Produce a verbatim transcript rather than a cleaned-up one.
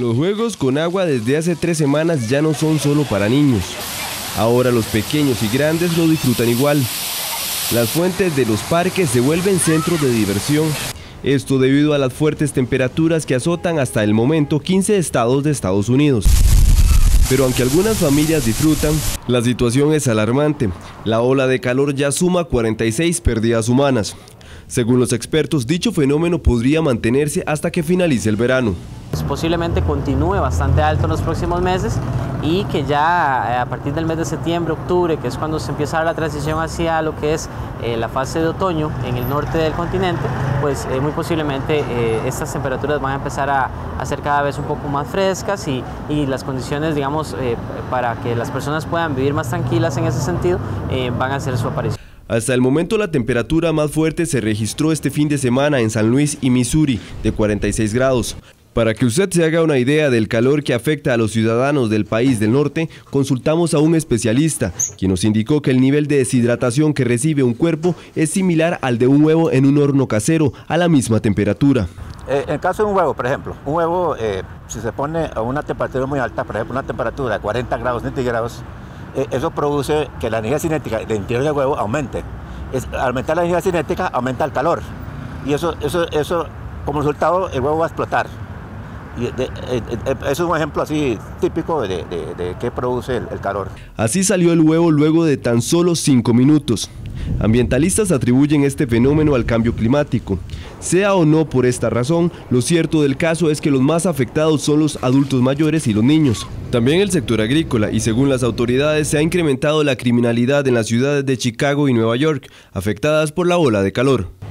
Los juegos con agua desde hace tres semanas ya no son solo para niños. Ahora los pequeños y grandes lo disfrutan igual. Las fuentes de los parques se vuelven centros de diversión. Esto debido a las fuertes temperaturas que azotan hasta el momento quince estados de Estados Unidos. Pero aunque algunas familias disfrutan, la situación es alarmante. La ola de calor ya suma cuarenta y seis pérdidas humanas. Según los expertos, dicho fenómeno podría mantenerse hasta que finalice el verano. Posiblemente continúe bastante alto en los próximos meses y que ya a partir del mes de septiembre, octubre, que es cuando se empieza a dar la transición hacia lo que es eh, la fase de otoño en el norte del continente, pues eh, muy posiblemente eh, estas temperaturas van a empezar a, a ser cada vez un poco más frescas y, y las condiciones, digamos, eh, para que las personas puedan vivir más tranquilas en ese sentido, eh, van a hacer su aparición. Hasta el momento la temperatura más fuerte se registró este fin de semana en San Luis y Missouri, de cuarenta y seis grados. Para que usted se haga una idea del calor que afecta a los ciudadanos del país del norte, consultamos a un especialista, quien nos indicó que el nivel de deshidratación que recibe un cuerpo es similar al de un huevo en un horno casero a la misma temperatura. Eh, en el caso de un huevo, por ejemplo, un huevo, eh, si se pone a una temperatura muy alta, por ejemplo, una temperatura de cuarenta grados centígrados, eh, eso produce que la energía cinética del interior del huevo aumente. Es, aumentar la energía cinética aumenta el calor, y eso, eso, eso como resultado, el huevo va a explotar. Y de, de, de, es un ejemplo así típico de, de, de que produce el, el calor. Así salió el huevo luego de tan solo cinco minutos. Ambientalistas atribuyen este fenómeno al cambio climático. Sea o no por esta razón, lo cierto del caso es que los más afectados son los adultos mayores y los niños. También el sector agrícola, y según las autoridades se ha incrementado la criminalidad en las ciudades de Chicago y Nueva York, afectadas por la ola de calor.